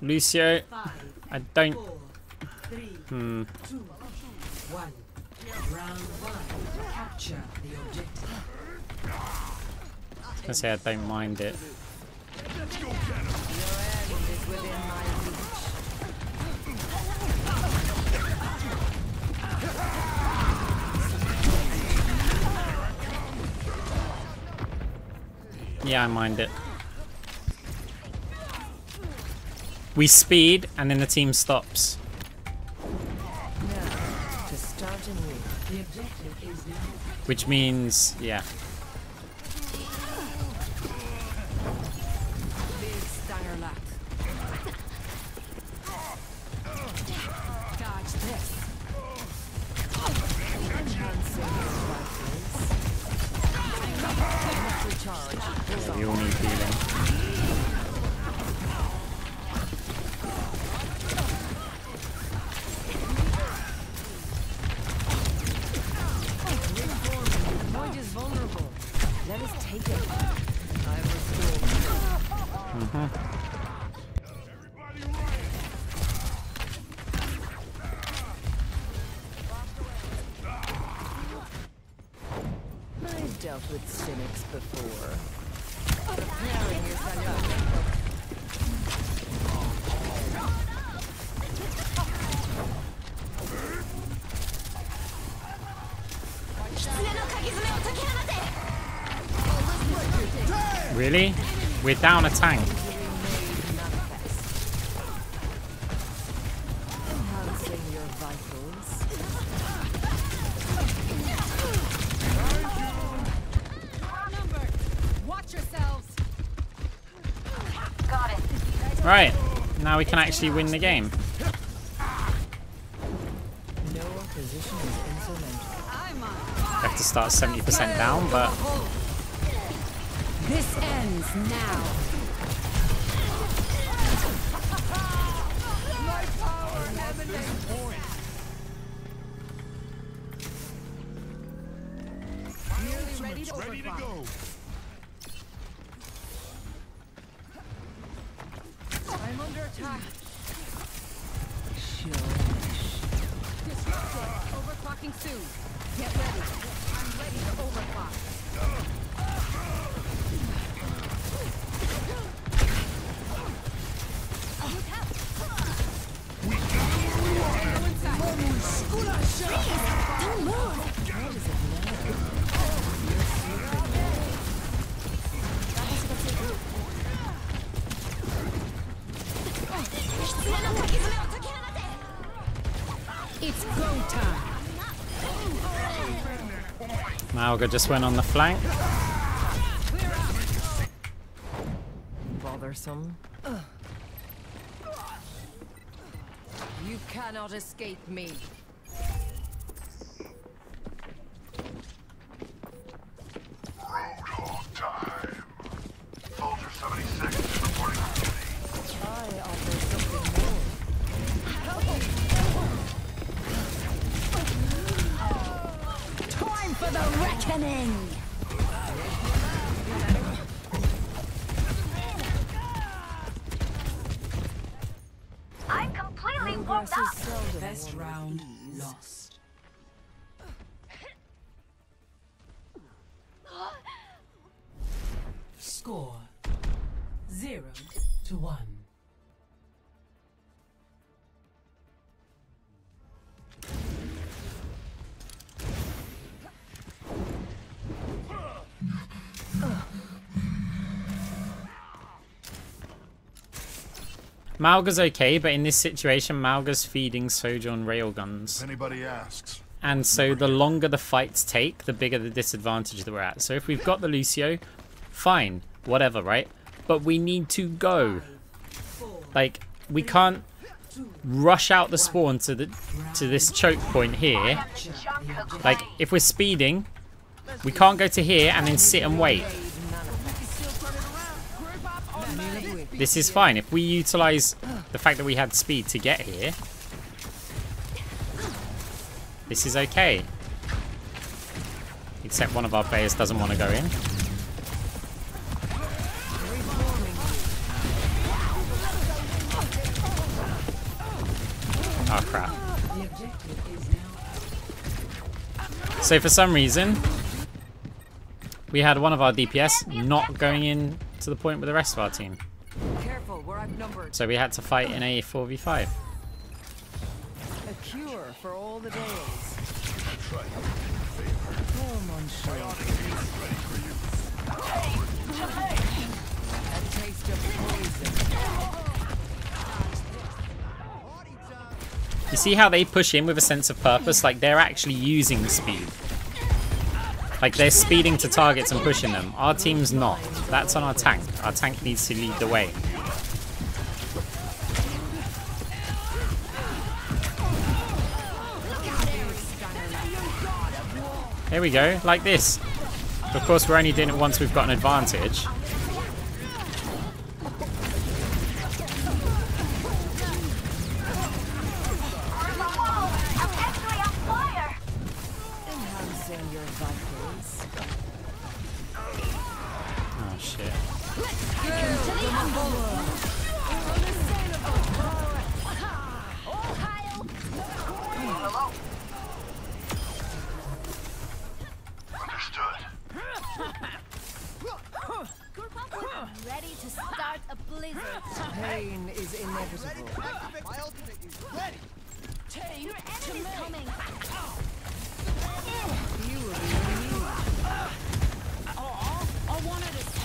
Lucio, I don't. I say I don't mind it. Yeah, I mind it. We speed and then the team stops. Which means, yeah. We all need healing. Dealt with cynics before. Preparing is enough. Really? We're down a tank. Right, now we can actually win the game. We have to start 70% down, but this ends now. My power never ends. Ready to go. Overclocking soon. Get ready. I'm ready to overclock. We It's go time. Malga just went on the flank. Bothersome. You cannot escape me. Roadhog time. Soldier 76 reporting to me. I offer something more. For the reckoning. I'm completely warmed up. Best round lost. Score 0-1. Malga's okay, but in this situation, Malga's feeding Sojourn railguns. Anybody asks. And so the longer the fights take, the bigger the disadvantage that we're at. So if we've got the Lucio, fine, whatever, right? But we need to go. Like, we can't rush out the spawn to this choke point here. Like, if we're speeding, we can't go to here and then sit and wait. This is fine. If we utilize the fact that we had speed to get here, this is okay. Except one of our players doesn't want to go in. crap. So for some reason, we had one of our DPS not going in to the point with the rest of our team. So we had to fight in a 4v5. A cure for all the days. You see how they push in with a sense of purpose? Like, they're actually using speed. Like, they're speeding to targets and pushing them. Our team's not. That's on our tank. Our tank needs to lead the way. Here we go, like this. Of course, we're only doing it once we've got an advantage. Oh, shit. Ready to start a blizzard. Pain is inevitable. My ultimate is ready. Take your enemy's coming. You will be renewed. Oh, I wanted to swap.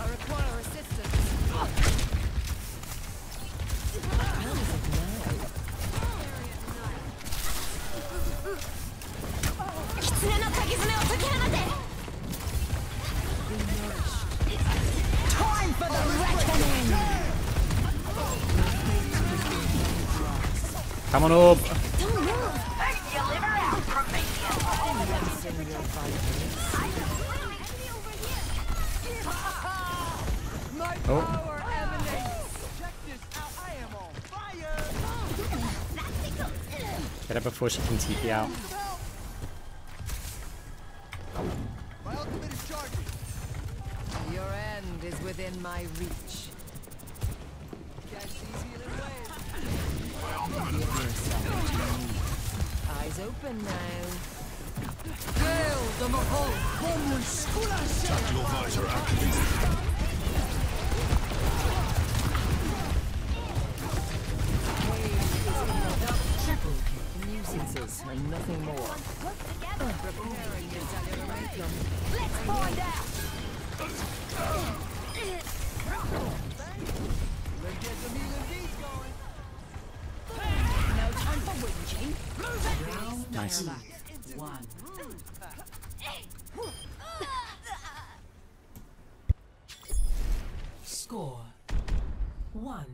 I require assistance. Time for the reckoning. Come on, orb. Oh. Get her before she can TP out. My ultimate is charging. Your end is within my reach. Catch these healing waves. Eyes open now. Hail the Mahal! Tactical visor activated. And nothing more. Let's find out. No time for whinging. Move it. Nice. One. Score 1-1.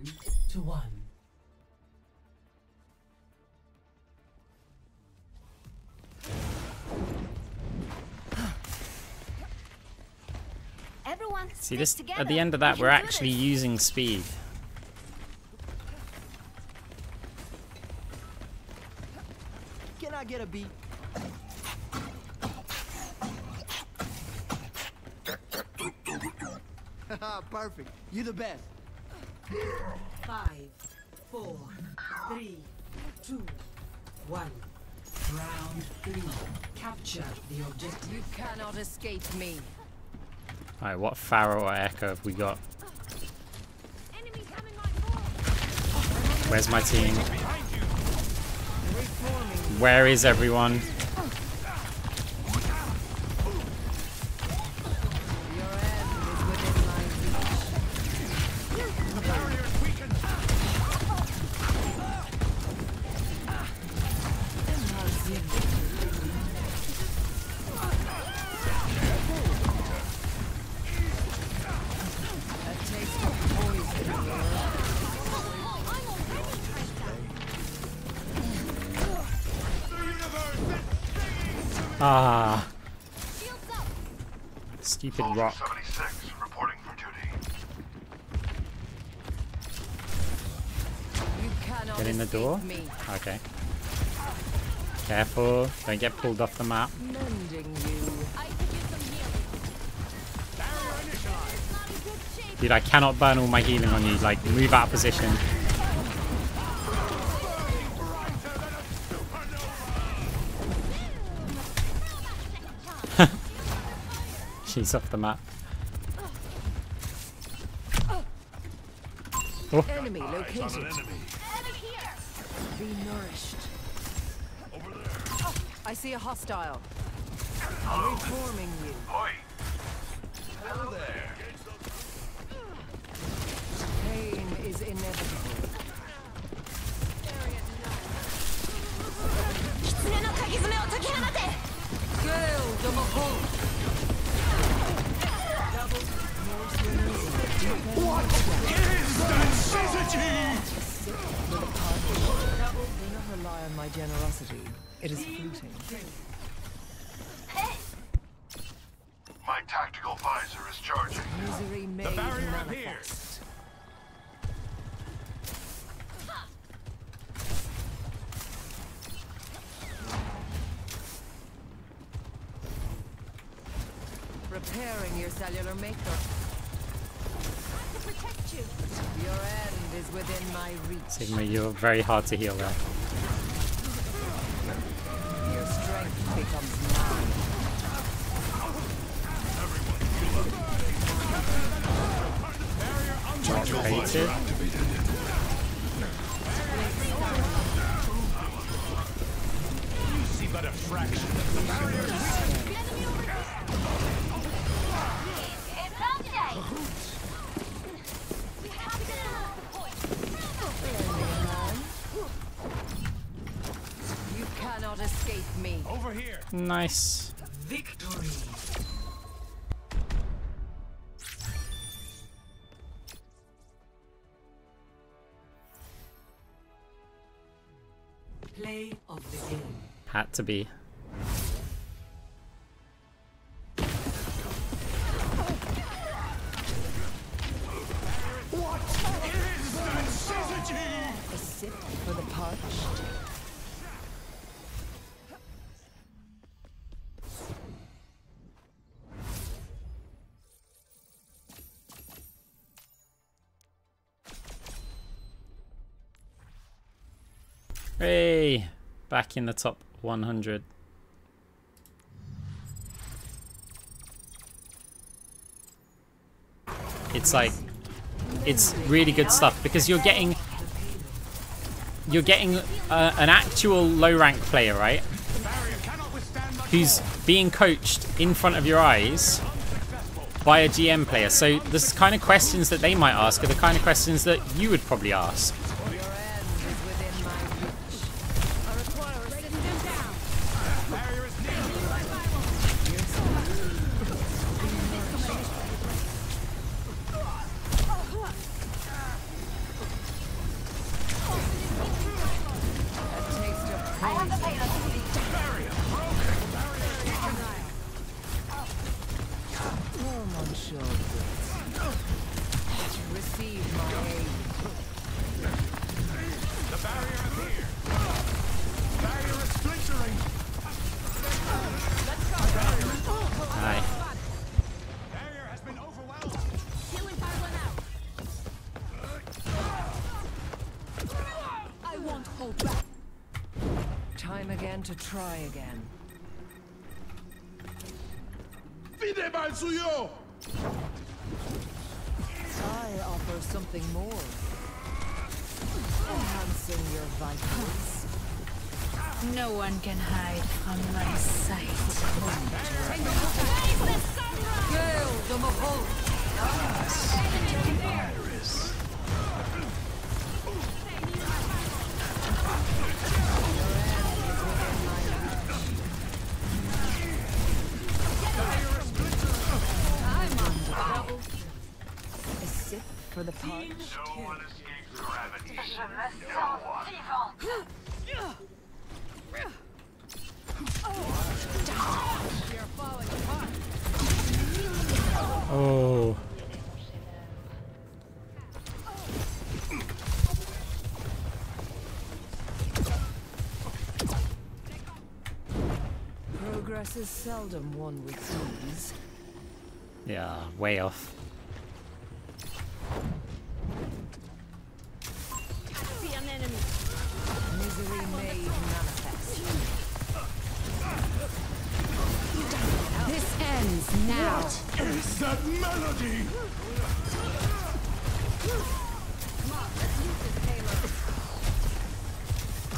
See, this, at the end of that, we're actually using speed. Can I get a beat? Perfect. You're the best. 5, 4, 3, 2, 1. Round 3. Capture the objective. You cannot escape me. Alright, what Pharaoh or Echo have we got? Where's my team? Where is everyone? Ah, stupid rock. 76, reporting for duty. Get in the door. Okay. Careful, don't get pulled off the map. Dude, I cannot burn all my healing on you. Like, move out of position. She's off the map. Oh. Enemy located. Be nourished. Over there. Oh, I see a hostile. Hello. Reforming you. Oi. Hello there. Pain is inevitable. What is that necessity? Rely on my generosity. It is fleeting. My tactical visor is charging. Misery made the barrier appears. Repairing your cellular maker. To protect you. Your end is within my reach. Sigma, you're very hard to heal there. Becomes mine. You see but a fraction of the barrier. You cannot escape me. Over here. Nice. Victory. Play of the game. Had to be. What is that necessity? A sip for the parched. Hey, back in the top 100. It's like, it's really good stuff because you're getting an actual low rank player, right? Who's being coached in front of your eyes by a GM player. So this kind of questions that they might ask are the kind of questions that you would probably ask. Time again to try again. I offer something more. Enhancing your vitals. No one can hide from my sight. For the park. No one escapes gravity. Oh. Progress is seldom won with ease. Yeah, way off. What is that melody? Come on, let's use this payload.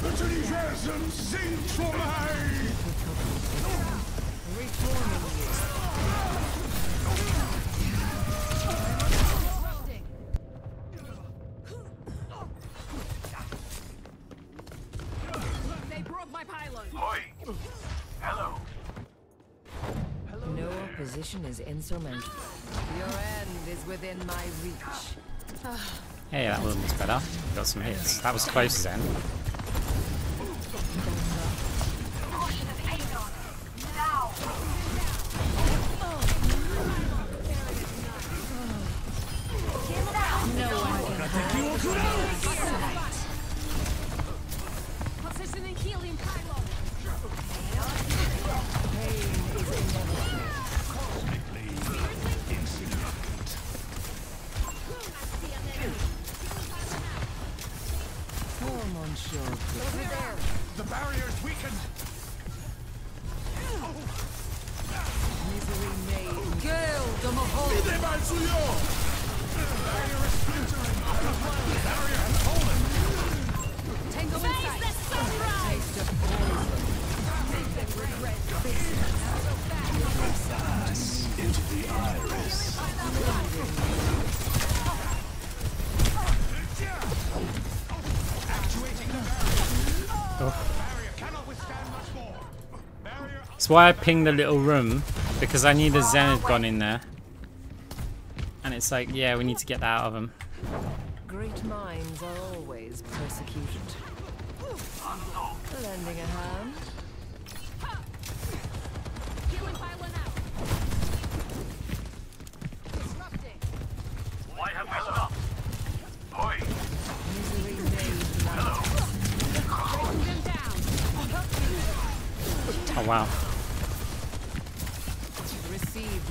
Put an chasm, sing for me! Reforming you. Is insurmountable. Your end is within my reach. Hey, that little one's better. Got some hits. That was close, Zen. That's why I pinged the little room, because I knew the Zen had gone in there. And it's like, yeah, we need to get that out of him. Great minds are always persecuted. Lending a hand. Why have we stopped? Oh wow. Receive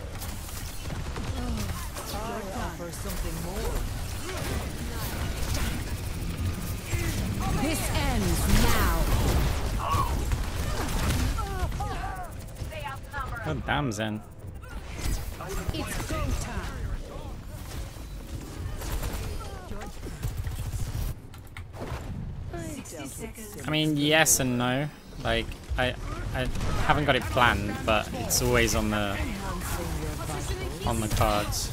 For something more. This ends now. God damn, Zen. It's go time. I mean, yes and no. Like, I haven't got it planned, but it's always on the cards.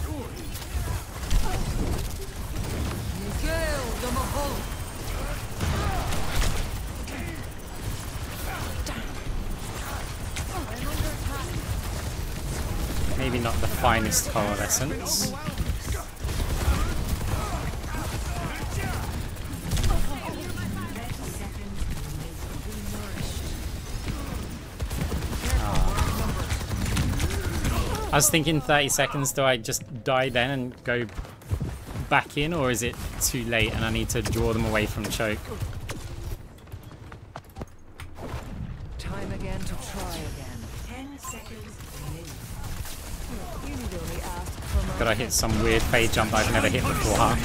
Maybe not the finest coalescence. Oh. I was thinking 30 seconds, do I just die then and go back in, or is it too late and I need to draw them away from choke? Time again to try again. 10 seconds. Could I hit some weird fade jump I've never hit before, huh?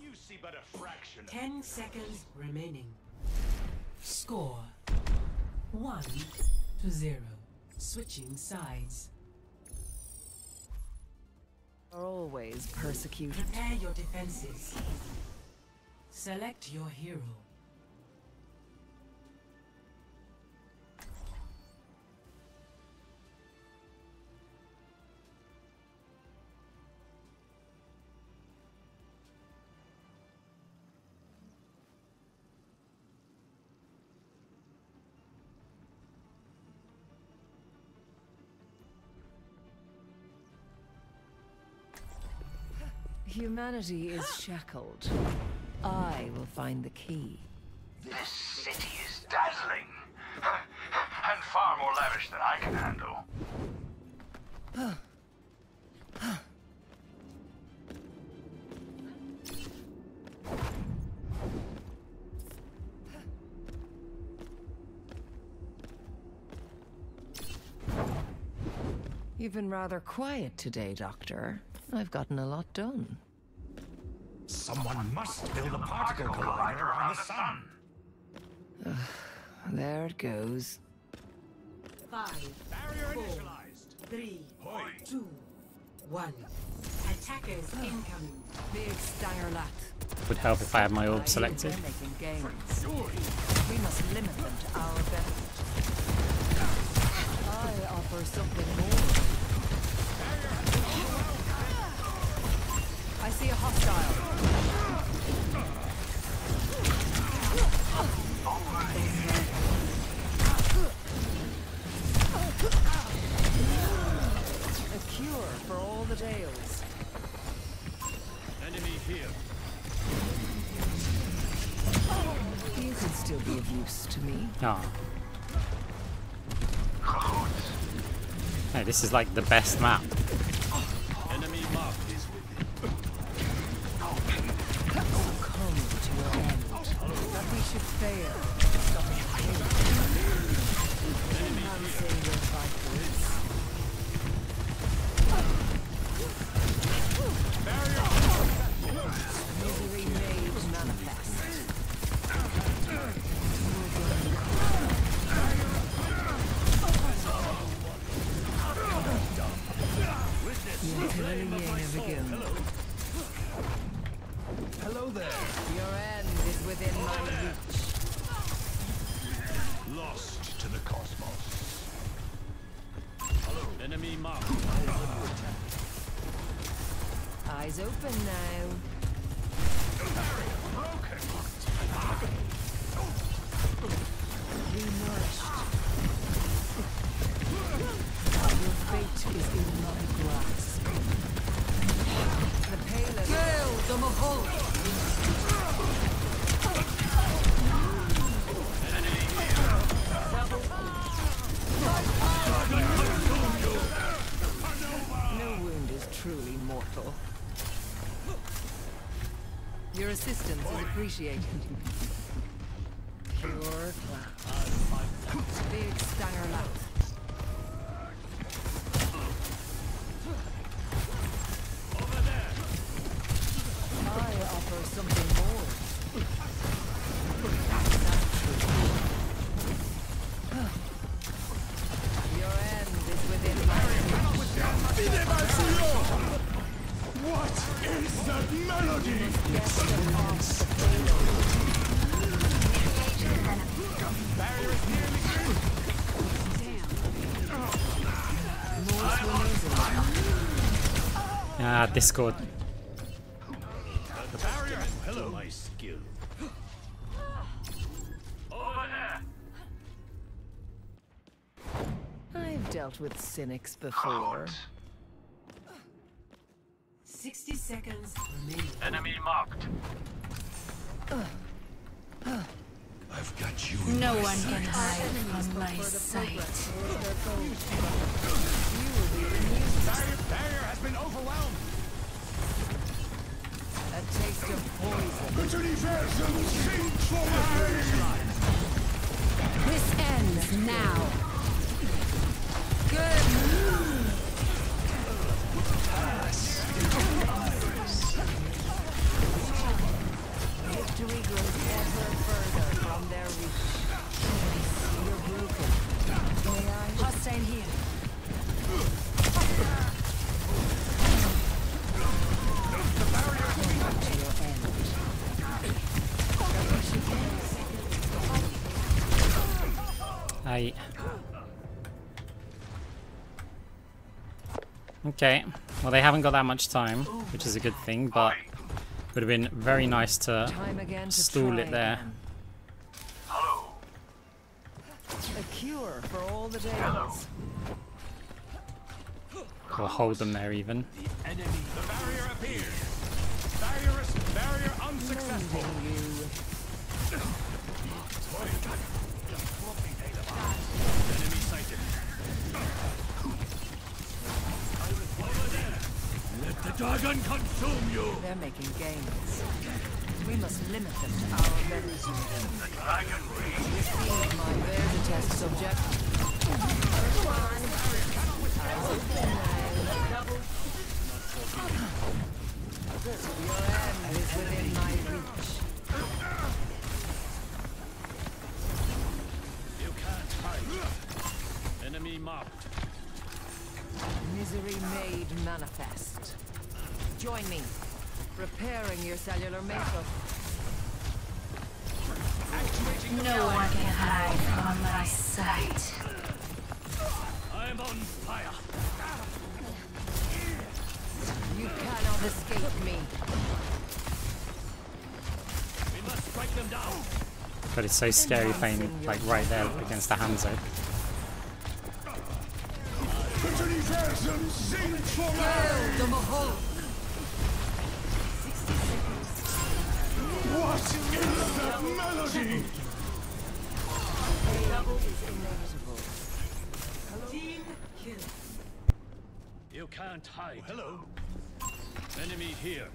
You see but a fraction. 10 seconds remaining. Score 1-0. Switching sides. Are always persecuted. Prepare your defenses. Select your hero. Humanity is shackled. I will find the key. This city is dazzling. And far more lavish than I can handle. You've been rather quiet today, Doctor. I've gotten a lot done. Someone must build a particle collider on the sun. There it goes. 5, 4, 3, 2, 1. Attackers incoming. Big Steinerlat. Would help if I had my orb selected. We must limit them to our benefit. I offer something more. I see a hostile. Cure for all the tales. Enemy here. You could still be of use to me. Oh. Hey, this is like the best map. Enemy mark is within. Come to your end. That we should fail. Enemy here. Misery made manifest. You can only never begin. Hello there. Your end is within my reach. Lost to the cosmos. Hello. Enemy marked. Eyes open now. Barrier broken. Renourished. Your fate is in my grasp. The pale girl, the Mahol. Enemy here. No wound is truly mortal. Your assistance is appreciated. Pure class. Big Stanger Lap. Over there. I offer something more. Your end is within my reach. What is that melody? Barrier is nearly through. Ah, Discord. The barrier is below my skill. Over there. I've dealt with cynics before. 60 seconds remaining. Enemy marked. I've got you. No one can hide from my sight. You will be amused. Barrier has been overwhelmed. A taste of poison. The universal sinks for my face. This ends now. Good news. Victory grows ever further from their reach. You're broken. Hostile here. The barrier coming to your end. Aye. Okay. Well, they haven't got that much time, which is a good thing, but it would have been very nice to stall it there. Hello. A cure for all the days. Or hold them there even. The enemy. The barrier appears. Barrier unsuccessful. Enemy sighted. Let the dragon consume you! They're making gains. We must limit them to our memories. The dragon breathes. Receive my veritas subject. First one. Manifest. Join me. Repairing your cellular makeup. No one can hide from my sight. I'm on fire. You cannot escape me. We must strike them down. But it's so scary playing like right there against the Hanzo. What is that melody? Double is inevitable. Team kill. You can't hide. Hello. Enemy here.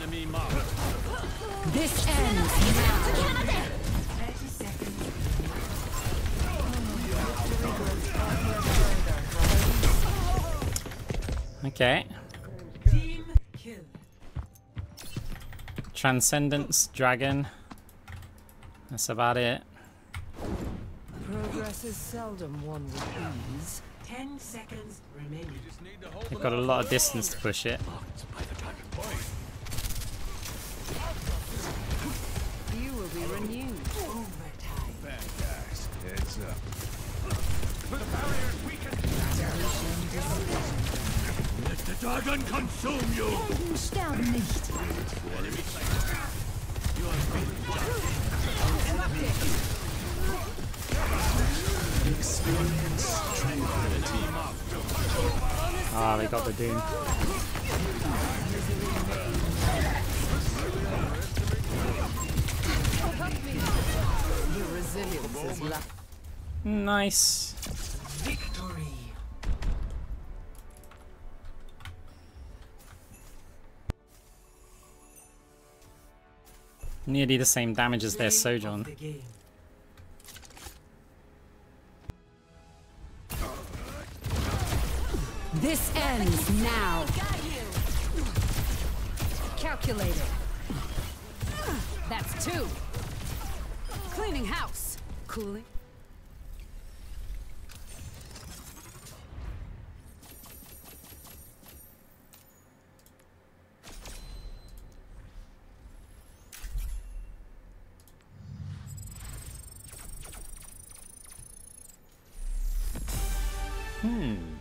Enemy marked. This ends now. 30 seconds. Okay. Team kill. Transcendence Dragon. That's about it. Progress is seldom won with ease. 10 seconds remaining. They've got a lot of distance to push it. You will be renewed over time. Bad guys, heads up. The barrier is weakened. Let the dragon consume you. Experience tranquility. Ah, they got the doom. Nice. Victory. Nearly the same damage as their Sojourn. This ends now. Calculated. That's two. Cleaning house. Cooling. Hmm.